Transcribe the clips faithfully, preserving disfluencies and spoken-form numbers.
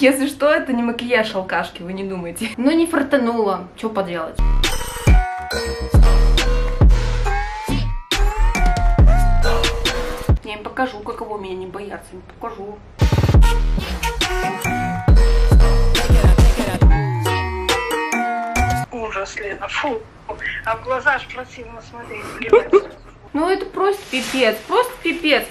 Если что, это не макияж алкашки, вы не думайте. Но не фартануло, что поделать. Я им покажу, каково меня не бояться, им покажу. Ужас, Лена, фу, а в глаза ж противно смотреть. Ну это просто пипец, просто пипец.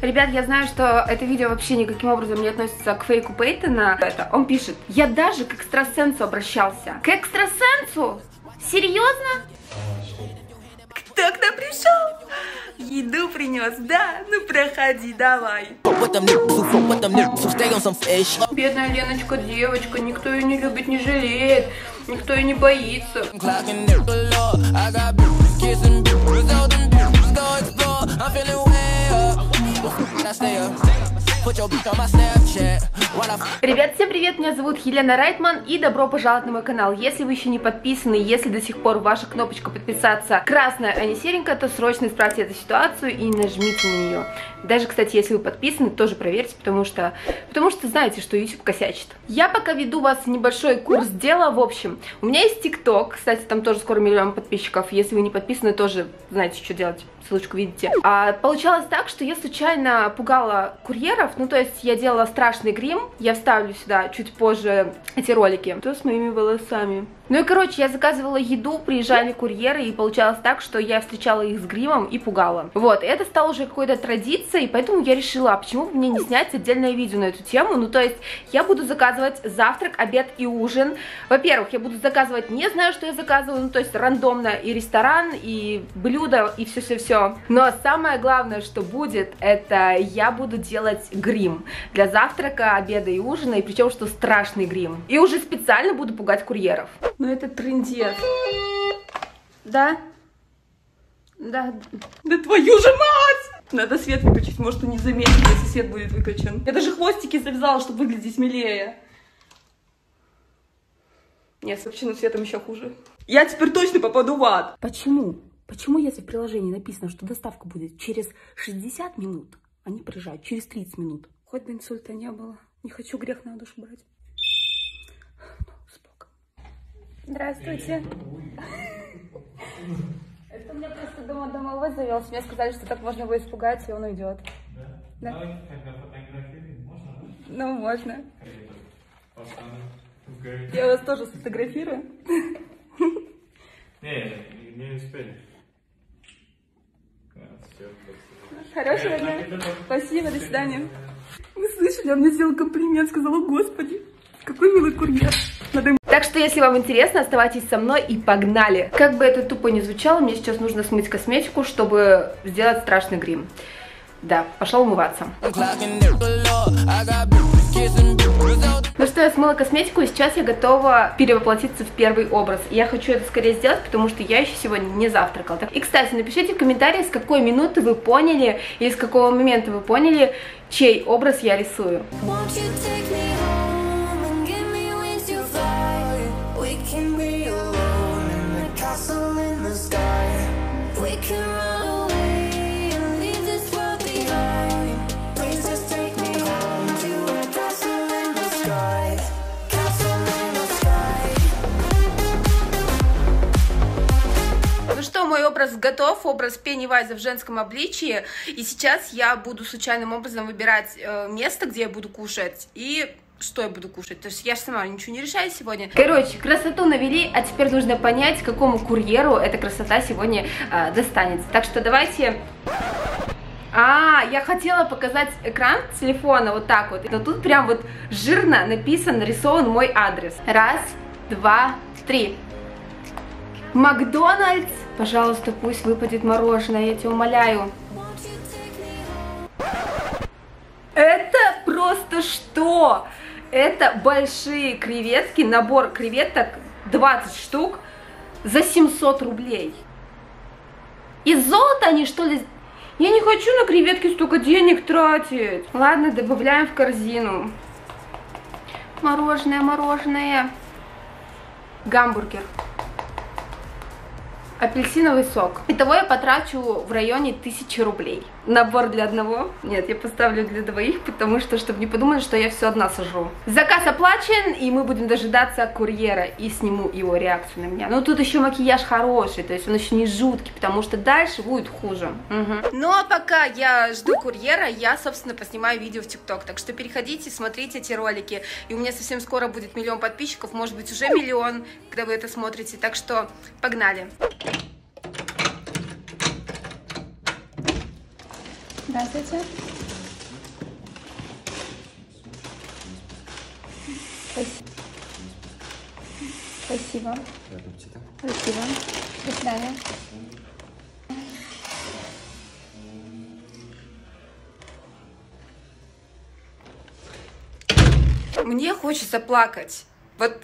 Ребят, я знаю, что это видео вообще никаким образом не относится к Фейку Пейтона. Это, он пишет: я даже к экстрасенсу обращался. К экстрасенсу? Серьезно? Кто к нам пришел? Еду принес, да? Ну проходи, давай. Бедная Леночка, девочка, никто ее не любит, не жалеет, никто ее не боится. Ребят, всем привет, меня зовут Елена Райтман, и добро пожаловать на мой канал. Если вы еще не подписаны, если до сих пор ваша кнопочка подписаться красная, а не серенькая, то срочно исправьте эту ситуацию и нажмите на нее. Даже, кстати, если вы подписаны, тоже проверьте, потому что, потому что знаете, что YouTube косячит. Я пока веду вас в небольшой курс дела, в общем. У меня есть ТикТок, кстати, там тоже скоро миллион подписчиков. Если вы не подписаны, тоже знаете, что делать. Ссылочку видите. А получалось так, что я случайно пугала курьеров, ну то есть я делала страшный грим, я вставлю сюда чуть позже эти ролики. Что с моими волосами? Ну и короче, я заказывала еду, приезжали курьеры, и получалось так, что я встречала их с гримом и пугала. Вот, и это стало уже какой-то традицией, поэтому я решила, почему бы мне не снять отдельное видео на эту тему. Ну то есть я буду заказывать завтрак, обед и ужин. Во-первых, я буду заказывать, не знаю, что я заказываю, ну то есть рандомно и ресторан, и блюдо, и все-все-все. Но самое главное, что будет, это я буду делать грим для завтрака, обеда и ужина, и причем, что страшный грим. И уже специально буду пугать курьеров. Ну это трындец. Да? Да. Да твою же мать! Надо свет выключить, может он не заметит, если свет будет выключен. Я даже хвостики завязала, чтобы выглядеть милее. Нет, с выключенным светом еще хуже. Я теперь точно попаду в ад. Почему? Почему, если в приложении написано, что доставка будет через шестьдесят минут, они приезжают через тридцать минут? Хоть бы инсульта не было. Не хочу грех на душу брать. Здравствуйте. Это у меня просто дома домовой завелся. Мне сказали, что так можно его испугать, и он уйдет. Да? Да. Ну, можно. Я вас тоже сфотографирую. Не, не успели. Хорошего дня. Спасибо, до свидания. Вы слышали, он мне сделал комплимент, сказал: о господи, какой милый курьер. Так что, если вам интересно, оставайтесь со мной и погнали. Как бы это тупо не звучало, мне сейчас нужно смыть косметику, чтобы сделать страшный грим. Да, пошла умываться. Ну что, я смыла косметику, и сейчас я готова перевоплотиться в первый образ. И я хочу это скорее сделать, потому что я еще сегодня не завтракала. И, кстати, напишите в комментариях, с какой минуты вы поняли, или с какого момента вы поняли, чей образ я рисую. Мой образ готов, образ Пеннивайза в женском обличии, и сейчас я буду случайным образом выбирать э, место, где я буду кушать, и что я буду кушать, то есть я же сама ничего не решаю сегодня. Короче, красоту навели, а теперь нужно понять, какому курьеру эта красота сегодня э, достанется, так что давайте... А, я хотела показать экран телефона вот так вот, но тут прям вот жирно написан, нарисован мой адрес. Раз, два, три. Макдональдс! Пожалуйста, пусть выпадет мороженое, я тебя умоляю. Это просто что? Это большие креветки, набор креветок, двадцать штук, за семьсот рублей. Из золота они, что ли? Я не хочу на креветки столько денег тратить. Ладно, добавляем в корзину. Мороженое, мороженое. Гамбургер. апельсиновый сок. Итого я потрачу в районе тысячи рублей. Набор для одного. Нет, я поставлю для двоих, потому что, чтобы не подумали, что я все одна сожру. Заказ оплачен, и мы будем дожидаться курьера, и сниму его реакцию на меня. Но тут еще макияж хороший, то есть он еще не жуткий, потому что дальше будет хуже. Угу. Ну а пока я жду курьера, я, собственно, поснимаю видео в ТикТок. Так что переходите, смотрите эти ролики. И у меня совсем скоро будет миллион подписчиков, может быть, уже миллион, когда вы это смотрите. Так что погнали. Здравствуйте. Спасибо. Спасибо. Спасибо. До свидания. Мне хочется плакать. Вот.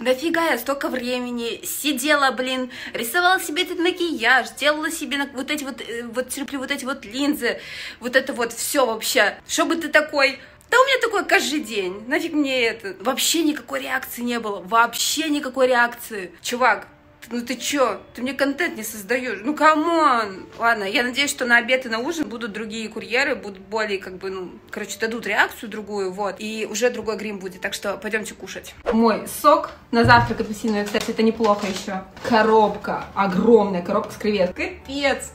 Нафига я столько времени сидела, блин, рисовала себе этот макияж, делала себе вот эти вот, вот терплю вот эти вот линзы, вот это вот все вообще. Чтобы ты такой, да у меня такой каждый день, нафиг мне это. Вообще никакой реакции не было, вообще никакой реакции. Чувак, ну ты чё, ты мне контент не создаешь, ну камон. Ладно, я надеюсь, что на обед и на ужин будут другие курьеры, будут более, как бы, ну, короче, дадут реакцию другую, вот. И уже другой грим будет, так что пойдемте кушать. Мой сок на завтрак апельсиновый, кстати, это неплохо еще. Коробка, огромная коробка с креветкой. Капец.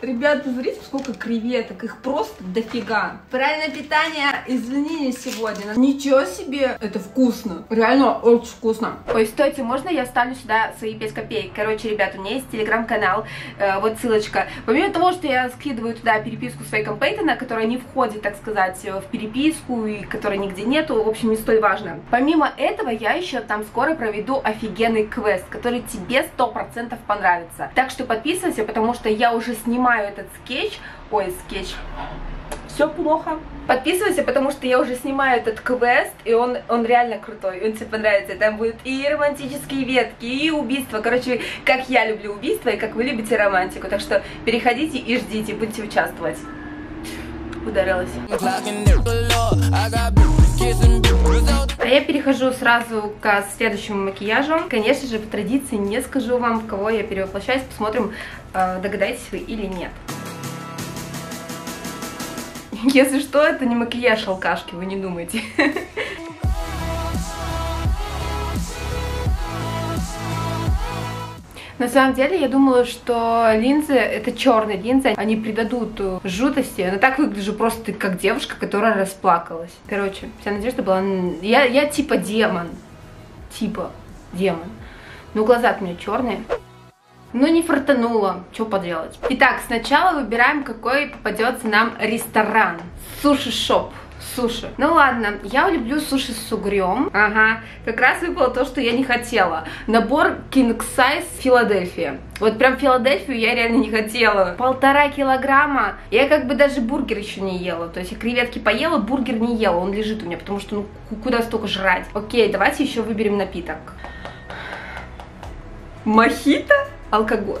Ребята, смотрите, сколько креветок, их просто дофига. Правильное питание извинили сегодня. Ничего себе, это вкусно, реально очень вкусно. Ой, стойте, можно я вставлю сюда свои пять копеек? Короче, ребят, у меня есть телеграм-канал, э, вот ссылочка. Помимо того, что я скидываю туда переписку с Фейком Пейтона, которая не входит, так сказать, в переписку и которой нигде нету, в общем, не столь важно. Помимо этого, я еще там скоро проведу офигенный квест, который тебе сто процентов понравится. Так что подписывайся, потому что я уже снимаю этот скетч, ой, скетч, все плохо. Подписывайся, потому что я уже снимаю этот квест, и он, он реально крутой, он тебе понравится. Там будут и романтические ветки, и убийства, короче, как я люблю убийства, и как вы любите романтику. Так что переходите и ждите, будете участвовать. Ударилась. А я перехожу сразу к следующему макияжу. Конечно же, по традиции не скажу вам, в кого я перевоплощаюсь. Посмотрим, догадаетесь вы или нет. Если что, это не макияж алкашки, вы не думайте. На самом деле, я думала, что линзы, это черные линзы, они придадут жутости, но так выгляжу просто как девушка, которая расплакалась. Короче, вся надежда была... Я, я типа демон. Типа демон. Но глаза у меня черные. Но не фартануло, что поделать. Итак, сначала выбираем, какой попадется нам ресторан. Суши-шоп. Суши. Ну ладно, я люблю суши с угрем. Ага, как раз выпало то, что я не хотела. Набор King Size Филадельфия. Вот прям Филадельфию я реально не хотела. Полтора килограмма. Я как бы даже бургер еще не ела. То есть я креветки поела, бургер не ела. Он лежит у меня, потому что ну куда столько жрать. Окей, давайте еще выберем напиток. Мохито? Алкоголь.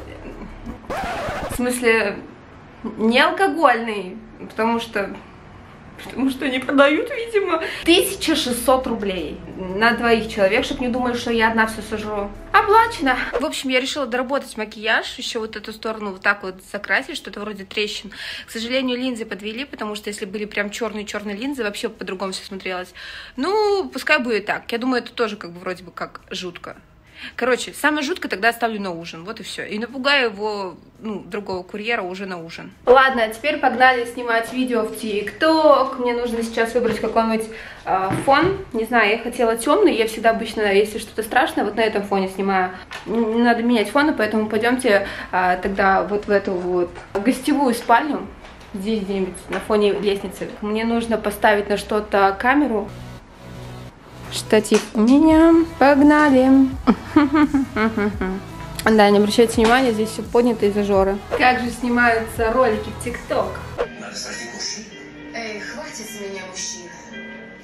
В смысле, не алкогольный, потому что... Потому что не продают, видимо. тысяча шестьсот рублей на двоих человек, чтобы не думали, что я одна все сожру. Оплачено. В общем, я решила доработать макияж. Еще вот эту сторону вот так вот закрасить, что-то вроде трещин. К сожалению, линзы подвели, потому что если были прям черные-черные линзы, вообще по-другому все смотрелось. Ну, пускай будет так. Я думаю, это тоже как бы вроде бы как жутко. Короче, самое жуткое тогда оставлю на ужин, вот и все. И напугаю его, ну, другого курьера уже на ужин. Ладно, теперь погнали снимать видео в ТикТок. Мне нужно сейчас выбрать какой-нибудь э, фон. Не знаю, я хотела темный, я всегда обычно, если что-то страшное, вот на этом фоне снимаю. Не надо менять фоны, поэтому пойдемте э, тогда вот в эту вот гостевую спальню. Здесь где-нибудь на фоне лестницы. Мне нужно поставить на что-то камеру. Штатив у меня. Погнали. Да, не обращайте внимания, здесь все поднято из-за жоры. Как же снимаются ролики в ТикТок? Надо спросить мужчин. Эй, хватит с меня мужчин.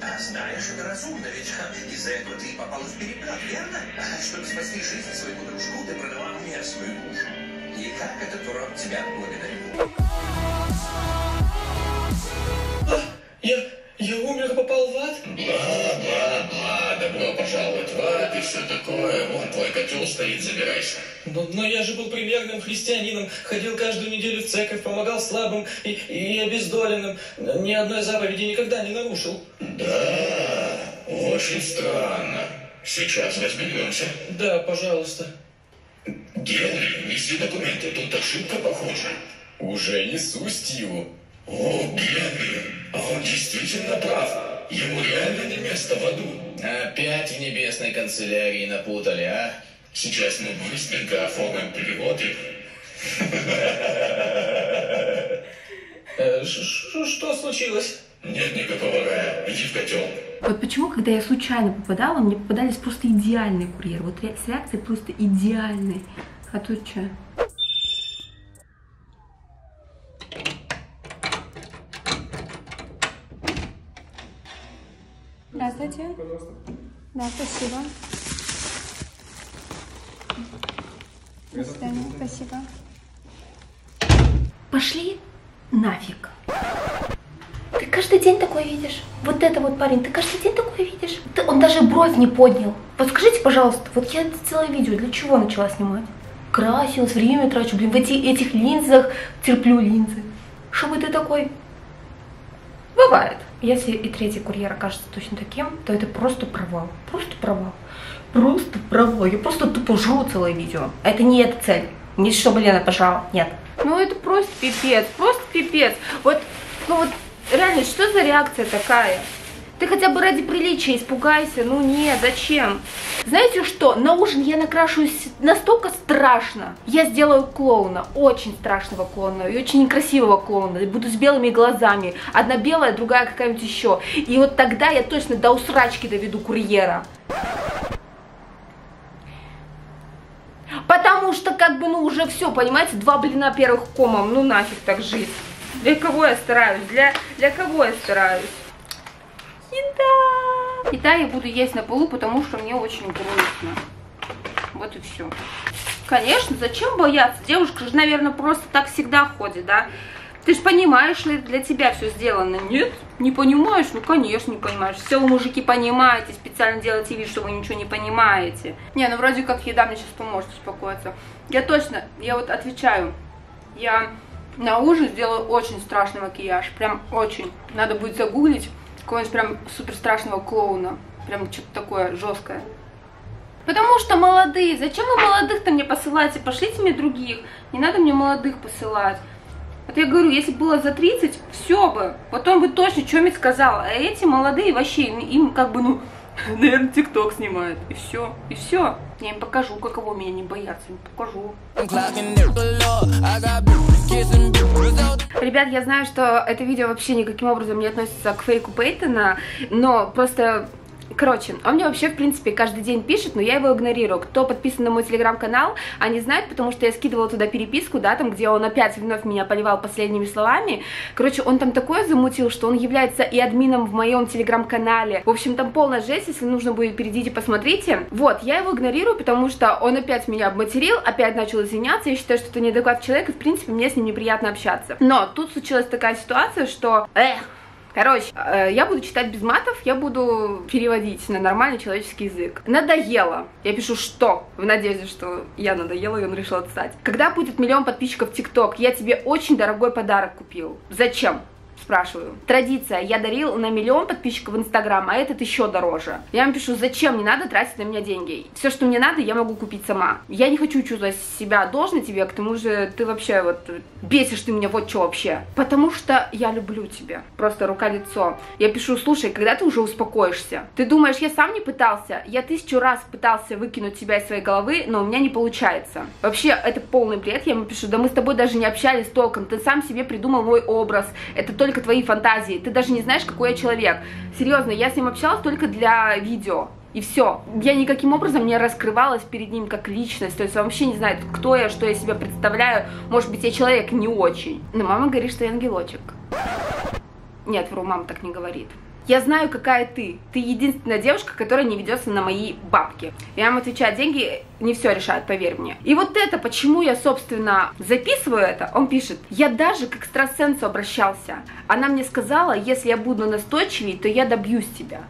А знаешь, это разумно, ведь из-за этого ты попала в переплет, верно? Чтобы спасти жизнь своему дружку, ты продала мне свою душу. И как этот урок тебя благодарил? Я... Я умер, попал в ад. Бла-бла-бла, добро пожаловать в ад и все такое. Вон твой котел стоит, забирайся. Но, но я же был примерным христианином, ходил каждую неделю в церковь, помогал слабым и, и обездоленным. Ни одной заповеди никогда не нарушил. Да, очень странно. Сейчас разберемся. Да, пожалуйста. Генри, неси документы, тут ошибка похожа. Уже несу, Стиву. О, Генри, а он действительно прав. Ему реально не место в аду. Опять в небесной канцелярии напутали, а? Сейчас мы быстренько оформим перевод и... Что случилось? Нет никакого рая, иди в котел. Вот почему, когда я случайно попадала, мне попадались просто идеальные курьеры. Вот с реакцией просто идеальные. А тут что? Здравствуйте. Пожалуйста. Да, спасибо. До свидания, спасибо. Пошли нафиг. Ты каждый день такое видишь. Вот это вот, парень, ты каждый день такое видишь. Ты, он даже бровь не поднял. Вот скажите, пожалуйста, вот я целое видео для чего начала снимать? Красилась, время трачу, блин, в эти, этих линзах терплю линзы. Чтобы ты такой... Бывает. Если и третий курьер окажется точно таким, то это просто провал. Просто провал. Просто провал. Я просто тупо жру целое видео. Это не эта цель. Не чтобы Лена пожала. Нет. Ну это просто пипец. Просто пипец. Вот, ну вот... Реально, что за реакция такая? Ты хотя бы ради приличия испугайся. Ну нет, зачем? Знаете что? На ужин я накрашусь настолько страшно. Я сделаю клоуна. Очень страшного клоуна. И очень некрасивого клоуна. И буду с белыми глазами. Одна белая, другая какая-нибудь еще. И вот тогда я точно до усрачки доведу курьера. Потому что как бы, ну уже все, понимаете? Два блина первых комом. Ну нафиг так жить. Для кого я стараюсь? Для, для кого я стараюсь? Еда! И да, я буду есть на полу, потому что мне очень грустно. Вот и все. Конечно, зачем бояться? Девушка же, наверное, просто так всегда ходит, да? Ты же понимаешь, ли для тебя все сделано? Нет? Не понимаешь? Ну, конечно, не понимаешь. Все, вы, мужики, понимаете. Специально делаете вид, что вы ничего не понимаете. Не, ну, вроде как еда мне сейчас поможет успокоиться. Я точно, я вот отвечаю. Я... На ужин сделаю очень страшный макияж, прям очень. Надо будет загуглить какого-нибудь прям супер страшного клоуна, прям что-то такое жесткое. Потому что молодые, зачем вы молодых-то мне посылаете, пошлите мне других, не надо мне молодых посылать. Вот я говорю, если было за тридцать, все бы, потом бы точно что-нибудь сказал, а эти молодые вообще, им, им как бы, ну, наверное, ТикТок снимают, и все, и все. Я им покажу, каково меня не бояться, им покажу. Ребят, я знаю, что это видео вообще никаким образом не относится к Фейку Пейтона, но просто... Короче, он мне вообще, в принципе, каждый день пишет, но я его игнорирую. Кто подписан на мой телеграм-канал, они знают, потому что я скидывала туда переписку, да, там, где он опять вновь меня поливал последними словами. Короче, он там такое замутил, что он является и админом в моем телеграм-канале. В общем, там полная жесть, если нужно будет, перейдите, посмотрите. Вот, я его игнорирую, потому что он опять меня обматерил, опять начал извиняться. Я считаю, что это неадекватный человек, и, в принципе, мне с ним неприятно общаться. Но тут случилась такая ситуация, что... Эх! Короче, я буду читать без матов, я буду переводить на нормальный человеческий язык. Надоело. Я пишу «что», в надежде, что я надоела, и он решил отстать. Когда будет миллион подписчиков в ТикТок, я тебе очень дорогой подарок купил. Зачем? Спрашиваю. Традиция. Я дарил на миллион подписчиков в Инстаграм, а этот еще дороже. Я вам пишу, зачем, не надо тратить на меня деньги. Все, что мне надо, я могу купить сама. Я не хочу чувствовать себя должной тебе, к тому же ты вообще вот бесишь ты меня, вот что вообще. Потому что я люблю тебя. Просто рука-лицо. Я пишу, слушай, когда ты уже успокоишься? Ты думаешь, я сам не пытался? Я тысячу раз пытался выкинуть тебя из своей головы, но у меня не получается. Вообще, это полный бред. Я ему пишу, да мы с тобой даже не общались толком. Ты сам себе придумал мой образ. Это то только твои фантазии, ты даже не знаешь, какой я человек. Серьезно, я с ним общалась только для видео, и все. Я никаким образом не раскрывалась перед ним как личность, то есть он вообще не знает, кто я, что я себя представляю. Может быть, я человек не очень. Но мама говорит, что я ангелочек. Нет, вру, мама так не говорит. Я знаю, какая ты. Ты единственная девушка, которая не ведется на мои бабки. Я вам отвечаю, деньги не все решают, поверь мне. И вот это, почему я, собственно, записываю это, он пишет, я даже к экстрасенсу обращался. Она мне сказала, если я буду настойчивее, то я добьюсь тебя.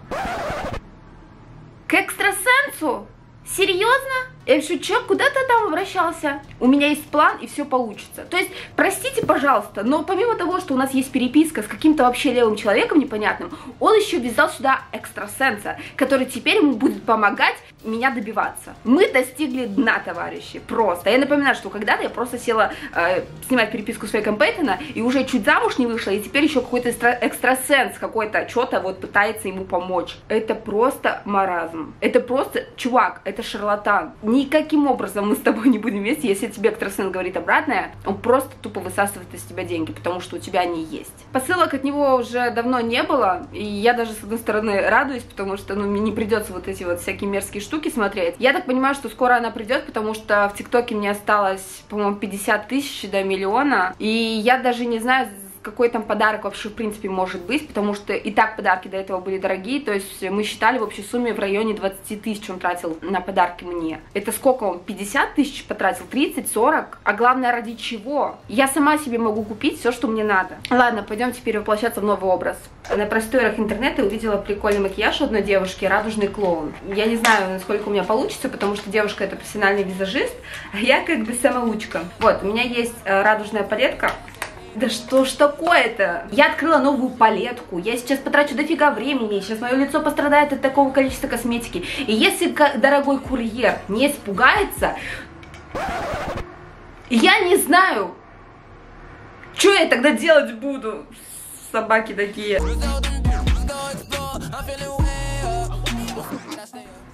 К экстрасенсу? Серьезно? Я пишу, че, куда ты там обращался? У меня есть план, и все получится. То есть, простите, пожалуйста, но помимо того, что у нас есть переписка с каким-то вообще левым человеком непонятным, он еще ввязал сюда экстрасенса, который теперь ему будет помогать меня добиваться. Мы достигли дна, товарищи, просто. Я напоминаю, что когда-то я просто села э, снимать переписку с Фейком Пейтона, и уже чуть замуж не вышла, и теперь еще какой-то экстрасенс, какой-то что-то вот пытается ему помочь. Это просто маразм. Это просто, чувак, это шарлатан. Никаким образом мы с тобой не будем вместе, если тебе экстрасенс говорит обратное, он просто тупо высасывает из тебя деньги, потому что у тебя они есть. Посылок от него уже давно не было, и я даже, с одной стороны, радуюсь, потому что, ну, мне не придется вот эти вот всякие мерзкие штуки смотреть. Я так понимаю, что скоро она придет, потому что в ТикТоке мне осталось, по-моему, пятьдесят тысяч до миллиона, и я даже не знаю, какой там подарок вообще в принципе может быть, потому что и так подарки до этого были дорогие, то есть мы считали в общей сумме в районе двадцати тысяч он тратил на подарки мне. Это сколько он? пятьдесят тысяч потратил? тридцать, сорок? А главное, ради чего? Я сама себе могу купить все, что мне надо. Ладно, пойдем теперь воплощаться в новый образ. На просторах интернета увидела прикольный макияж одной девушки, радужный клоун. Я не знаю, насколько у меня получится, потому что девушка это профессиональный визажист, а я как бы самоучка. Вот, у меня есть радужная палетка. Да что ж такое-то? Я открыла новую палетку, я сейчас потрачу дофига времени, сейчас мое лицо пострадает от такого количества косметики. И если дорогой курьер не испугается, я не знаю, что я тогда делать буду. Собаки такие.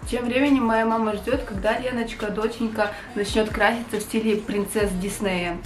Тем временем моя мама ждет, когда Леночка, доченька, начнет краситься в стиле принцесс Диснея.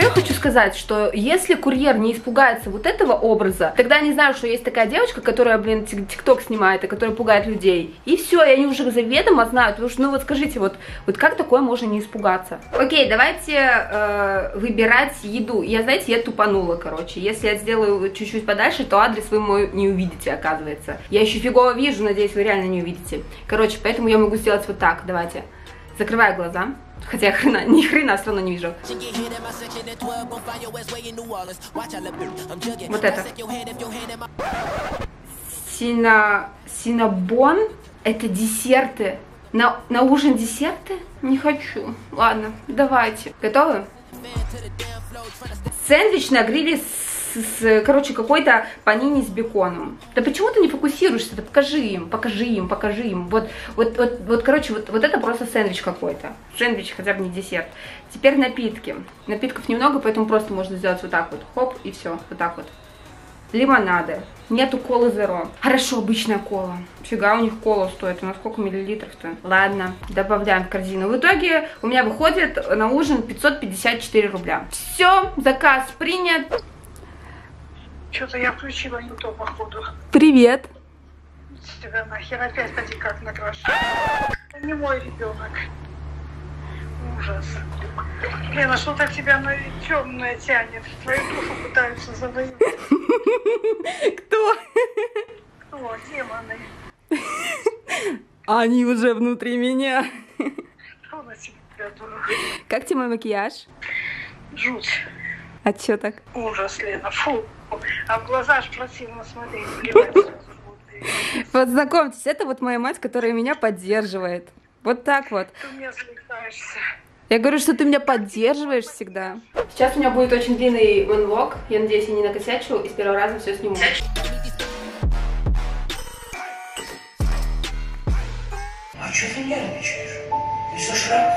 Я хочу сказать, что если курьер не испугается вот этого образа, тогда я не знаю, что есть такая девочка, которая, блин, ТикТок снимает и которая пугает людей. И все, и они уже заведомо знают, потому что, ну вот скажите, вот, вот как такое можно не испугаться? Окей, давайте э, выбирать еду. Я, знаете, я тупанула, короче. Если я сделаю чуть-чуть подальше, то адрес вы мой не увидите, оказывается. Я еще фигово вижу, надеюсь, вы реально не увидите. Короче, поэтому я могу сделать вот так, давайте. Закрываю глаза. Хотя я хрена, ни хрена все равно не вижу. Вот это. Сина... Синабон? Это десерты. На, на ужин десерты? Не хочу. Ладно, давайте. Готовы? Сэндвич на гриле с... С, короче, какой-то панини с беконом. Да почему ты не фокусируешься? Да покажи им, покажи им, покажи им. Вот, вот, вот, вот короче, вот, вот это просто сэндвич какой-то. Сэндвич, хотя бы не десерт. Теперь напитки. Напитков немного, поэтому просто можно сделать вот так вот. Хоп, и все, вот так вот. Лимонады. Нету колы зеро. Хорошо, обычная кола. Фига, у них кола стоит. У нас сколько миллилитров-то? Ладно, добавляем в корзину. В итоге у меня выходит на ужин пятьсот пятьдесят четыре рубля. Все, заказ принят. Что-то я включила не то, походу. Привет. Тебя нахер опять поди как накрашена. Это не мой ребенок. Ужас. Лена, что-то тебя на темное тянет. Твою душу пытаются завоевать. Кто? Кто? Демоны. Они уже внутри меня. Что на тебя, дура? Как тебе мой макияж? Жуть. А чё так? Ужас, Лена, фу. А в глаза аж противно смотреть. Вот знакомьтесь, это вот моя мать, которая меня поддерживает. Вот так вот. Ты меня заикаешься. Я говорю, что ты меня поддерживаешь всегда. Сейчас у меня будет очень длинный монолог. Я надеюсь, я не накосячу и с первого раза все сниму. А чё ты нервничаешь? Ты всё шрам?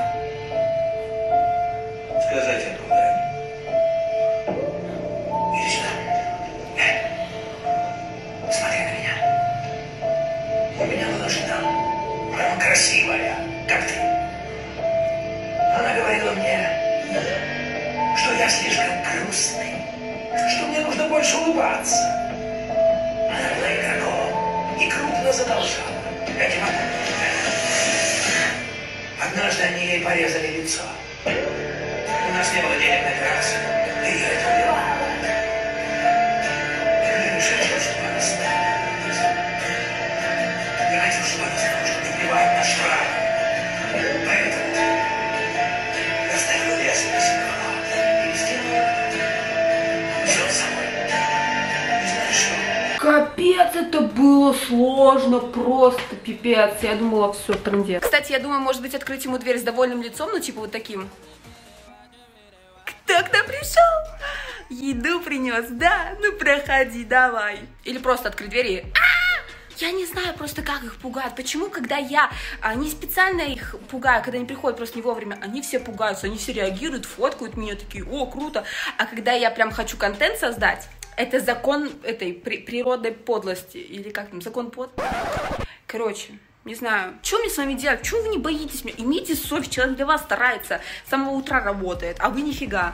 Сказать это удаленно. Смотри на меня. У меня была жена. Прям красивая, как ты. Она говорила мне, что я слишком грустный. больше улыбаться. Она была игроком и крупно задолжала. Однажды они ей порезали лицо. У нас не было денег на операцию, и я это убивала. Я не хочу, чтобы она осталась. Я хочу, чтобы она сможет убивать наш рай. Поэтому я оставила лес на Синабон и сделала все собой. Не знаю, что. Капец, это было сложно, просто пипец. Я думала, все, трындец. Кстати, я думаю, может быть, открыть ему дверь с довольным лицом, ну типа вот таким. Кто-кто пришел? Еду принес, да? Ну проходи, давай. Или просто открыть двери. А-а-а! Я не знаю просто, как их пугают. Почему, когда я а, не специально их пугаю, когда они приходят просто не вовремя, они все пугаются, они все реагируют, фоткают меня, такие, о, круто. А когда я прям хочу контент создать, это закон этой при природной подлости. Или как там, закон под... Короче... Не знаю, что мне с вами делать? Чего вы не боитесь меня? Имейте совесть, человек для вас старается, с самого утра работает, а вы нифига.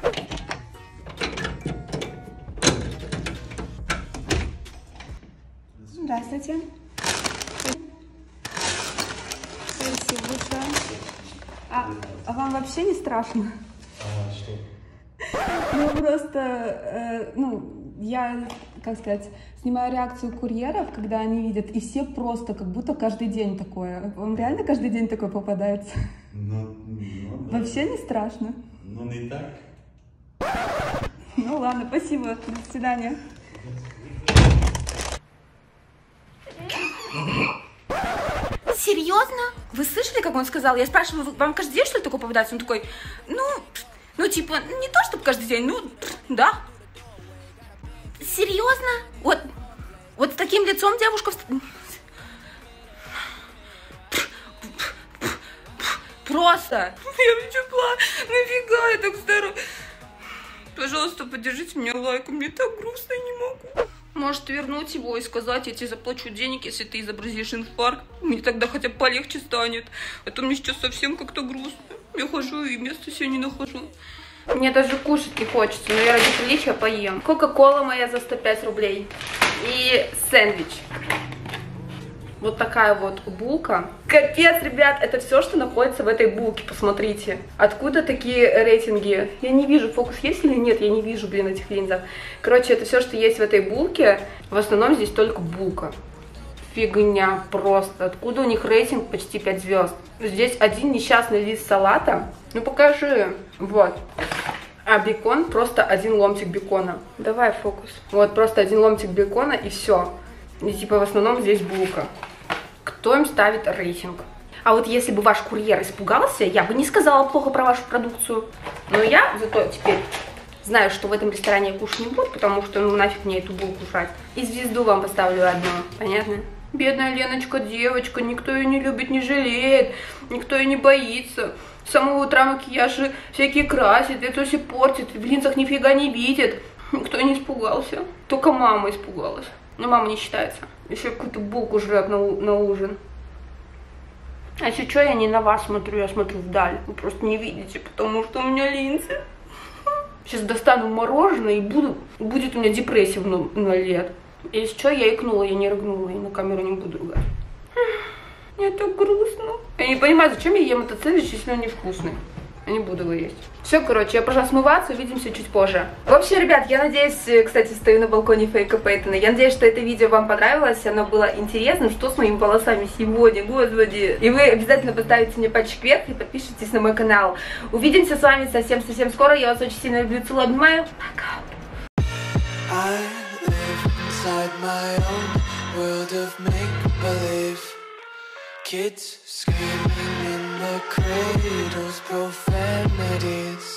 Здравствуйте. Спасибо большое. А, а вам вообще не страшно? А, что? Ну, просто, э, ну, я... как сказать, снимаю реакцию курьеров, когда они видят, и все просто, как будто каждый день такое. Вам реально каждый день такое попадается? Ну, ну да. Вообще не страшно? Ну, не так. Ну, ладно, спасибо. До свидания. Серьезно? Вы слышали, как он сказал? Я спрашиваю, вам каждый день что-то такое попадается? Он такой, ну, ну, типа, не то, чтобы каждый день, ну, да. Серьезно? Вот, вот с таким лицом девушка... Просто! Я начала, нафига я так здорова? Пожалуйста, поддержите меня лайком, мне так грустно, я не могу. Может, вернуть его и сказать, я тебе заплачу денег, если ты изобразишь инфаркт. Мне тогда хотя бы полегче станет. А то мне сейчас совсем как-то грустно. Я хожу и места себе не нахожу. Мне даже кушать не хочется, но я ради приличия поем. Кока-кола моя за сто пять рублей. И сэндвич. Вот такая вот булка. Капец, ребят, это все, что находится в этой булке, посмотрите. Откуда такие рейтинги? Я не вижу, фокус есть или нет, я не вижу, блин, этих линзов. Короче, это все, что есть в этой булке. В основном здесь только булка. Фигня просто. Откуда у них рейтинг почти пять звезд? Здесь один несчастный лист салата. Ну покажи. Вот. А бекон, просто один ломтик бекона. Давай фокус. Вот, просто один ломтик бекона и все. И типа в основном здесь булка. Кто им ставит рейтинг? А вот если бы ваш курьер испугался, я бы не сказала плохо про вашу продукцию. Но я зато теперь... знаю, что в этом ресторане я кушать не буду, потому что ну нафиг мне эту булку жрать. И звезду вам поставлю одну, понятно? Бедная Леночка, девочка, никто ее не любит, не жалеет, никто ее не боится. С самого утра макияжи всякие красит, это все портит, в линзах нифига не видит. Никто не испугался, только мама испугалась. Но мама не считается. Еще какую-то булку жрет на, на ужин. А если что, я не на вас смотрю, я смотрю вдаль. Вы просто не видите, потому что у меня линзы. Сейчас достану мороженое и буду, будет у меня депрессия в ноль лет. Если что, я икнула, я не рыгнула, и на камеру не буду ругать. Мне так грустно. Я не понимаю, зачем я ем этот сэндвич, если он невкусный. Я не буду его есть. Все, короче, я пошла смываться, увидимся чуть позже. В общем, ребят, я надеюсь, кстати, стою на балконе Фейка Пейтона. Я надеюсь, что это видео вам понравилось, оно было интересным. Что с моими волосами сегодня, господи. И вы обязательно поставите мне пальчик вверх и подпишитесь на мой канал. Увидимся с вами совсем-совсем скоро. Я вас очень сильно люблю, целую, обнимаю. Пока. Kids screaming in the cradles, profanities.